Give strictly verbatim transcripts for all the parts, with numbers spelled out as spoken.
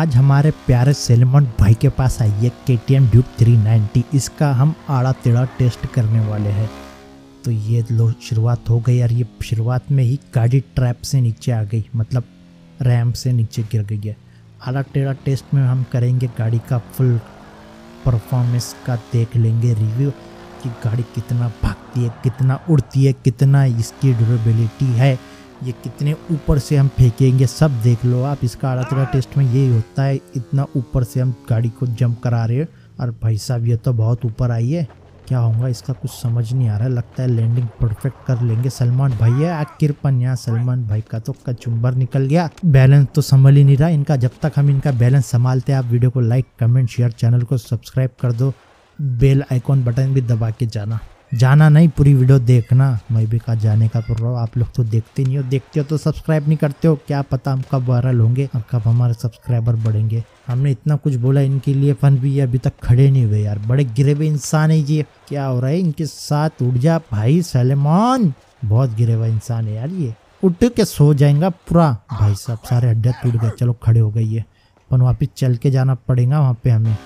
आज हमारे प्यारे सलमान भाई के पास आई है K T M Duke three ninety. इसका हम आड़ा टेढ़ा टेस्ट करने वाले हैं। तो ये लो शुरुआत हो गई यार। ये शुरुआत में ही गाड़ी ट्रैप से नीचे आ गई, मतलब रैंप से नीचे गिर गई है। आड़ा टेढ़ा टेस्ट में हम करेंगे गाड़ी का फुल परफॉर्मेंस का, देख लेंगे रिव्यू कि गाड़ी कितना भागती है, कितना उड़ती है, कितना इसकी ड्यूरेबिलिटी है, ये कितने ऊपर से हम फेंकेंगे, सब देख लो आप। इसका आड़ा टेढ़ा टेस्ट में यही होता है, इतना ऊपर से हम गाड़ी को जंप करा रहे हैं। और भाई साहब ये तो बहुत ऊपर आई है, क्या होगा इसका कुछ समझ नहीं आ रहा है। लगता है लैंडिंग परफेक्ट कर लेंगे सलमान भाई है। आखिर पर यहाँ सलमान भाई का तो कचुम्बर निकल गया, बैलेंस तो संभल ही नहीं रहा इनका। जब तक हम इनका बैलेंस संभालते हैं, आप वीडियो को लाइक कमेंट शेयर, चैनल को सब्सक्राइब कर दो, बेल आइकॉन बटन भी दबा के जाना जाना नहीं पूरी वीडियो देखना। मैं भी कहा जाने का कर रहा हूँ, आप लोग तो देखते नहीं हो, देखते हो तो सब्सक्राइब नहीं करते हो। क्या पता हम कब वायरल होंगे और कब हमारे सब्सक्राइबर बढ़ेंगे। हमने इतना कुछ बोला इनके लिए, फन भी अभी तक खड़े नहीं हुए यार। बड़े गिरे हुए इंसान है ये, क्या हो रहा है इनके साथ। उड़ जा भाई सलमान, बहुत गिरे हुआ इंसान है यार ये। उठ के सो जाएगा पूरा भाई साहब, सारे हड्डियाँ टूट गए। चलो खड़े हो गई है, पर वापिस चल के जाना पड़ेगा वहाँ पे हमें।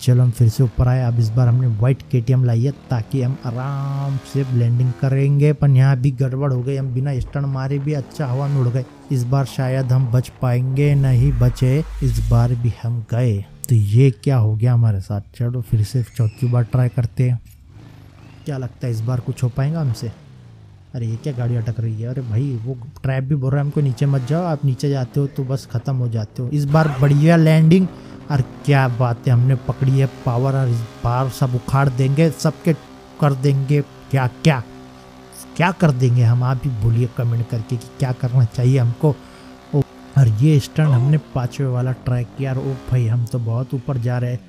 चलो हम फिर से ऊपर आए। अब इस बार हमने वाइट के टी एम लाई है ताकि हम आराम से ब्लेंडिंग करेंगे, पर यहाँ भी गड़बड़ हो गई। हम बिना स्टर्न मारे भी अच्छा हवा में उड़ गए। इस बार शायद हम बच पाएंगे, नहीं बचे, इस बार भी हम गए। तो ये क्या हो गया हमारे साथ। चलो फिर से चौथी बार ट्राई करते हैं, क्या लगता है इस बार कुछ हो पाएगा हमसे। अरे ये क्या गाड़ी अटक रही है। अरे भाई वो ट्रैप भी बोल रहा है हमको, नीचे मत जाओ। आप नीचे जाते हो तो बस ख़त्म हो जाते हो। इस बार बढ़िया लैंडिंग, और क्या बात है, हमने पकड़ी है पावर। और इस बार सब उखाड़ देंगे, सबके कर देंगे। क्या क्या क्या कर देंगे हम, आप भी बोलिए कमेंट करके कि क्या करना चाहिए हमको। और ये स्टंट हमने पाँचवें वाला ट्राई किया। और ओ भाई हम तो बहुत ऊपर जा रहे हैं,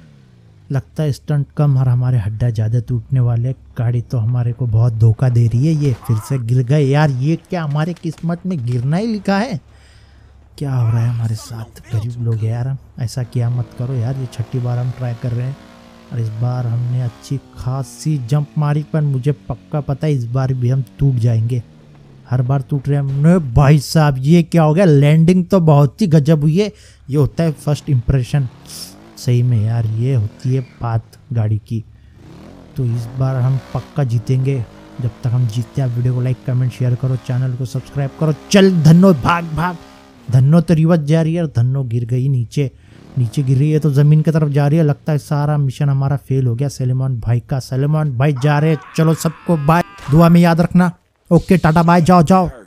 लगता है स्टंट कम और हमारे हड्डा ज़्यादा टूटने वाले। गाड़ी तो हमारे को बहुत धोखा दे रही है। ये फिर से गिर गए यार। ये क्या हमारे किस्मत में गिरना ही लिखा है, क्या हो रहा है हमारे साथ। गरीब लोग हैं यार हम, ऐसा क्या मत करो यार। ये छठी बार हम ट्राई कर रहे हैं, और इस बार हमने अच्छी खासी जंप मारी, पर मुझे पक्का पता है इस बार भी हम टूट जाएंगे। हर बार टूट रहे हैं हमने। भाई साहब ये क्या हो गया, लैंडिंग तो बहुत ही गजब हुई है। ये होता है फर्स्ट इम्प्रेशन, सही में यार ये होती है बात गाड़ी की। तो इस बार हम पक्का जीतेंगे। जब तक हम जीतते हैं, वीडियो को लाइक कमेंट शेयर करो, चैनल को सब्सक्राइब करो। चल धन्नो भाग भाग, धन्नो तो रिवर्स जा रही है, धन्नो गिर गई नीचे नीचे गिर रही है तो ज़मीन की तरफ जा रही है। लगता है सारा मिशन हमारा फेल हो गया सलमान भाई का। सलमान भाई जा रहे, चलो सबको बाय, दुआ में याद रखना। ओके टाटा बाय, जाओ जाओ।